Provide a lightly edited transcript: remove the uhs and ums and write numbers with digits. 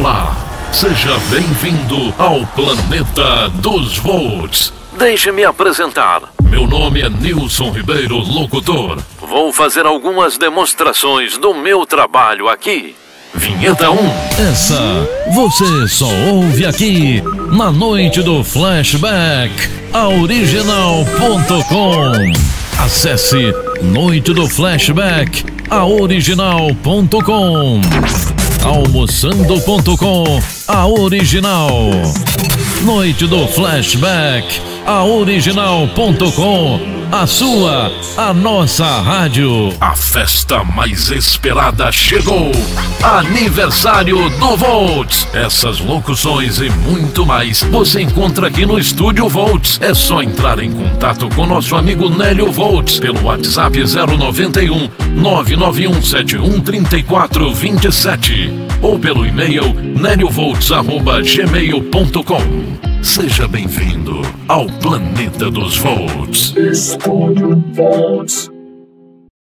Olá, seja bem-vindo ao Planeta dos Volts. Deixe-me apresentar. Meu nome é Nilson Ribeiro, locutor. Vou fazer algumas demonstrações do meu trabalho aqui. Vinheta 1. Essa você só ouve aqui na noite do Flashback A Original.com. Acesse noite do Flashback A Original.com. Almoçando.com A Original. Noite do Flashback A Original.com. A sua, a nossa rádio. A festa mais esperada chegou. Aniversário do Volts. Essas locuções e muito mais você encontra aqui no Estúdio Volts. É só entrar em contato com nosso amigo Nélio Volts pelo WhatsApp 091 991713427 ou pelo e-mail neliovolts@gmail.com. Seja bem-vindo ao Planeta dos Volts. Estúdio Volts.